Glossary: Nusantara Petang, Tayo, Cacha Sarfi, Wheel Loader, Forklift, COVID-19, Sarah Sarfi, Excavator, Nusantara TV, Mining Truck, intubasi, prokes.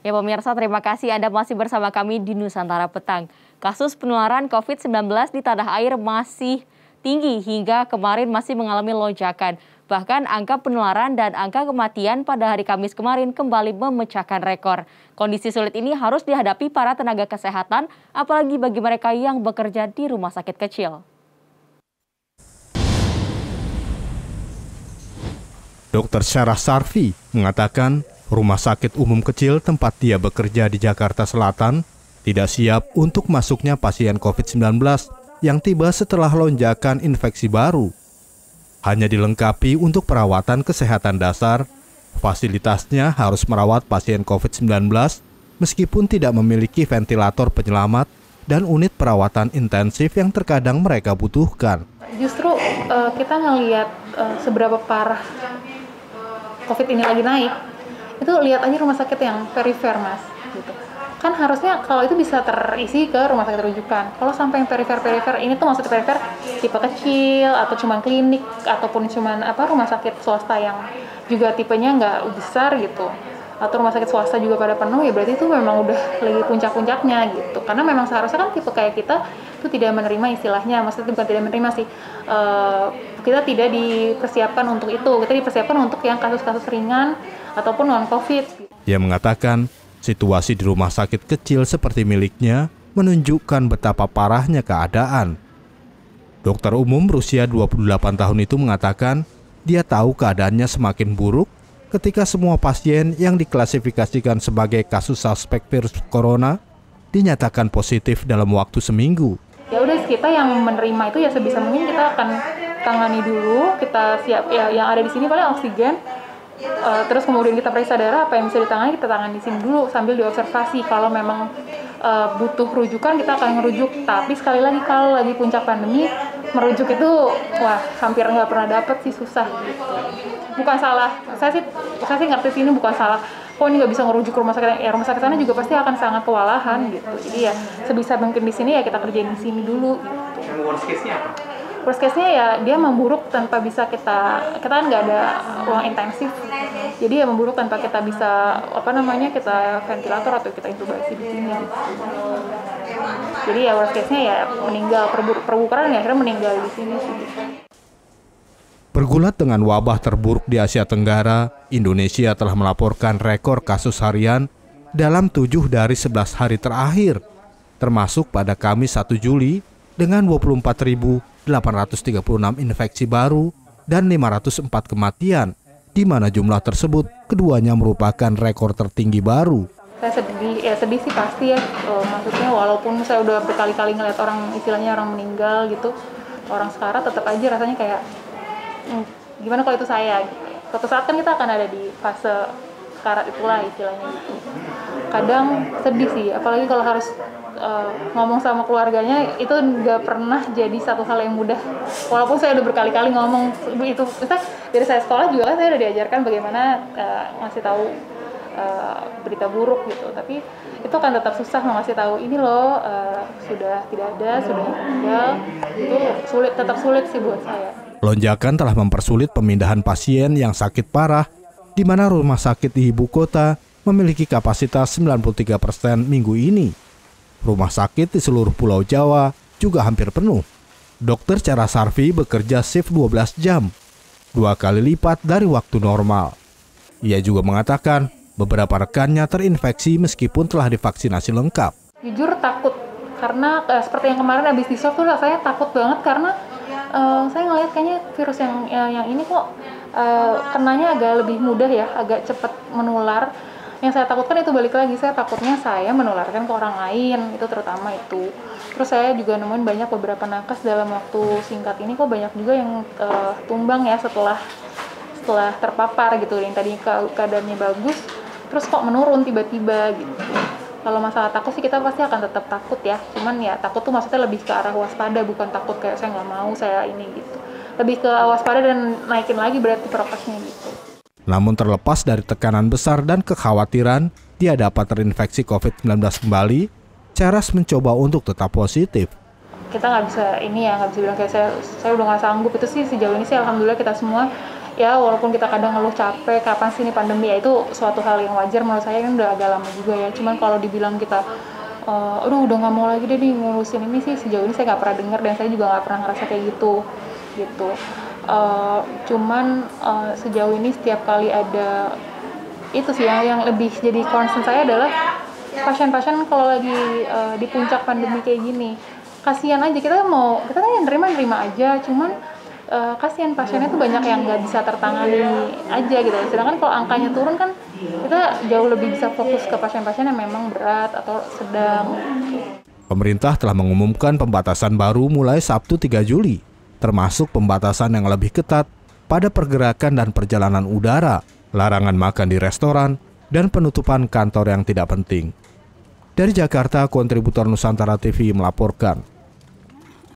Ya pemirsa, terima kasih Anda masih bersama kami di Nusantara Petang. Kasus penularan COVID-19 di tanah air masih tinggi hingga kemarin masih mengalami lonjakan. Bahkan angka penularan dan angka kematian pada hari Kamis kemarin kembali memecahkan rekor. Kondisi sulit ini harus dihadapi para tenaga kesehatan, apalagi bagi mereka yang bekerja di rumah sakit kecil. Dr. Sarah Sarfi mengatakan rumah sakit umum kecil tempat dia bekerja di Jakarta Selatan tidak siap untuk masuknya pasien COVID-19 yang tiba setelah lonjakan infeksi baru. Hanya dilengkapi untuk perawatan kesehatan dasar, fasilitasnya harus merawat pasien COVID-19 meskipun tidak memiliki ventilator penyelamat dan unit perawatan intensif yang terkadang mereka butuhkan. Justru kita ngelihat seberapa parah COVID ini lagi naik, itu lihat aja rumah sakit yang perifer, Mas, gitu. Kan harusnya kalau itu bisa terisi ke rumah sakit rujukan. Kalau sampai yang perifer-perifer ini tuh maksudnya perifer tipe kecil atau cuman klinik ataupun cuman rumah sakit swasta yang juga tipenya nggak besar gitu. Atau rumah sakit swasta juga pada penuh, ya berarti itu memang udah lagi puncak-puncaknya gitu. Karena memang seharusnya kan tipe kayak kita itu tidak menerima istilahnya, maksudnya bukan tidak menerima sih, kita tidak dipersiapkan untuk itu, kita dipersiapkan untuk yang kasus-kasus ringan ataupun non-COVID. Dia mengatakan situasi di rumah sakit kecil seperti miliknya menunjukkan betapa parahnya keadaan. Dokter umum berusia 28 tahun itu mengatakan dia tahu keadaannya semakin buruk ketika semua pasien yang diklasifikasikan sebagai kasus suspek virus corona dinyatakan positif dalam waktu seminggu. Ya udah, kita yang menerima itu ya sebisa mungkin kita akan tangani dulu, kita siap ya, yang ada di sini paling oksigen, terus kemudian kita periksa darah, apa yang bisa ditangani kita tangani di sini dulu sambil diobservasi. Kalau memang butuh rujukan kita akan merujuk, tapi sekali lagi kalau lagi puncak pandemi merujuk itu wah hampir nggak pernah dapat sih, susah gitu. Bukan salah, saya sih ngerti sih ini bukan salah. Oh ini nggak bisa ngerujuk ke rumah sakit, ya rumah sakit sana juga pasti akan sangat kewalahan gitu. Jadi ya sebisa mungkin di sini ya kita kerjain di sini dulu. Gitu. Worst case-nya apa? Worst case-nya ya dia memburuk tanpa bisa kita kan nggak ada ruang intensif. Jadi ya memburuk tanpa kita bisa kita ventilator atau kita intubasi di sini. Gitu. Jadi ya worst case-nya ya meninggal, perburukan ya akhirnya meninggal di sini sih. Gitu. Bergulat dengan wabah terburuk di Asia Tenggara, Indonesia telah melaporkan rekor kasus harian dalam 7 dari 11 hari terakhir, termasuk pada Kamis 1 Juli dengan 24.836 infeksi baru dan 504 kematian, di mana jumlah tersebut keduanya merupakan rekor tertinggi baru. Saya sedih sih pasti ya, maksudnya walaupun saya udah berkali-kali ngeliat orang istilahnya orang meninggal gitu, orang sekarat tetap aja rasanya kayak gimana kalau itu saya gitu. Suatu saat kan kita akan ada di fase sekarat itulah istilahnya gitu. Kadang sedih sih, apalagi kalau harus ngomong sama keluarganya, itu nggak pernah jadi satu hal yang mudah. Walaupun saya udah berkali-kali ngomong itu, dari saya sekolah juga kan saya udah diajarkan bagaimana ngasih tahu berita buruk gitu. Tapi itu akan tetap susah ngasih tahu ini loh sudah tidak ada, sudah meninggal. Itu sulit, tetap sulit sih buat saya. Lonjakan telah mempersulit pemindahan pasien yang sakit parah, di mana rumah sakit di ibu kota memiliki kapasitas 93% minggu ini. Rumah sakit di seluruh Pulau Jawa juga hampir penuh. Dokter Cacha Sarfi bekerja shift 12 jam, 2 kali lipat dari waktu normal. Ia juga mengatakan beberapa rekannya terinfeksi meskipun telah divaksinasi lengkap. Jujur takut, karena seperti yang kemarin habis di swab tuh rasanya takut banget karena saya ngelihat kayaknya virus yang ini kok kenanya agak lebih mudah ya, agak cepat menular. Yang saya takutkan itu balik lagi, saya takutnya saya menularkan ke orang lain, itu terutama itu. Terus saya juga nemuin banyak beberapa nakes dalam waktu singkat ini kok banyak juga yang tumbang ya setelah terpapar gitu. Yang tadi keadaannya bagus, terus kok menurun tiba-tiba gitu. Kalau masalah takut sih kita pasti akan tetap takut ya. Cuman ya takut tuh maksudnya lebih ke arah waspada, bukan takut kayak saya nggak mau, saya ini gitu. Lebih ke waspada dan naikin lagi berarti prokesnya gitu. Namun terlepas dari tekanan besar dan kekhawatiran dia dapat terinfeksi COVID-19 kembali, Caras mencoba untuk tetap positif. Kita nggak bisa bilang kayak saya udah nggak sanggup, itu sih sejauh ini sih alhamdulillah kita semua ya walaupun kita kadang ngeluh capek, kapan sih ini pandemi, ya itu suatu hal yang wajar menurut saya, ini udah agak lama juga ya. Cuman kalau dibilang kita aduh udah nggak mau lagi deh nih ngurusin ini, sih sejauh ini saya nggak pernah dengar dan saya juga nggak pernah ngerasa kayak gitu. Cuman sejauh ini setiap kali ada itu sih yang lebih jadi concern saya adalah pasien-pasien kalau lagi di puncak pandemi kayak gini. Kasihan aja, kita kan yang nerima-nerima aja, cuman kasihan pasiennya tuh banyak yang nggak bisa tertangani aja gitu. Sedangkan kalau angkanya turun kan kita jauh lebih bisa fokus ke pasien-pasien yang memang berat atau sedang. Pemerintah telah mengumumkan pembatasan baru mulai Sabtu 3 Juli, termasuk pembatasan yang lebih ketat pada pergerakan dan perjalanan udara, larangan makan di restoran, dan penutupan kantor yang tidak penting. Dari Jakarta, kontributor Nusantara TV melaporkan.